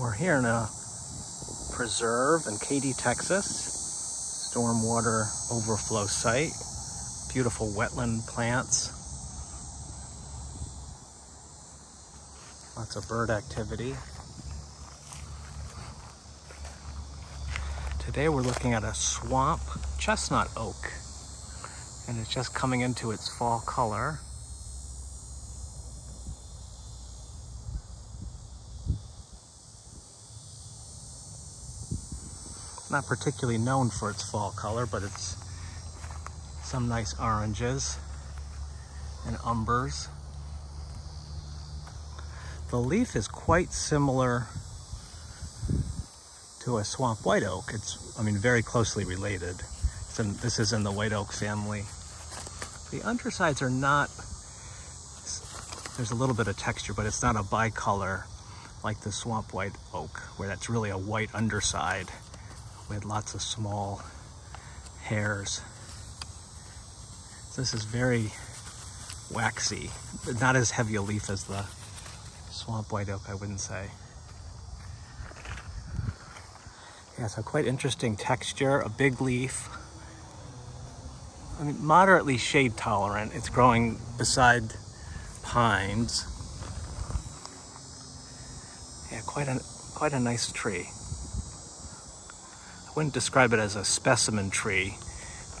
We're here in a preserve in Katy, Texas. Stormwater overflow site. Beautiful wetland plants. Lots of bird activity. Today we're looking at a swamp chestnut oak, and it's just coming into its fall color. Not particularly known for its fall color, but it's some nice oranges and umbers. The leaf is quite similar to a swamp white oak. It's, very closely related. This is in the white oak family. The undersides are not, there's a little bit of texture, but it's not a bicolor like the swamp white oak, where that's really a white underside with lots of small hairs. This is very waxy, but not as heavy a leaf as the swamp white oak, I wouldn't say. Yeah, so quite interesting texture, a big leaf. Moderately shade tolerant. It's growing beside pines. Yeah, quite a nice tree. I wouldn't describe it as a specimen tree,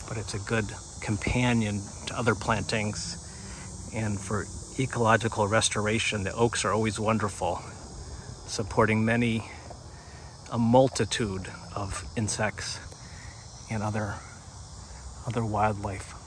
but it's a good companion to other plantings. And for ecological restoration, the oaks are always wonderful, supporting a multitude of insects and other wildlife.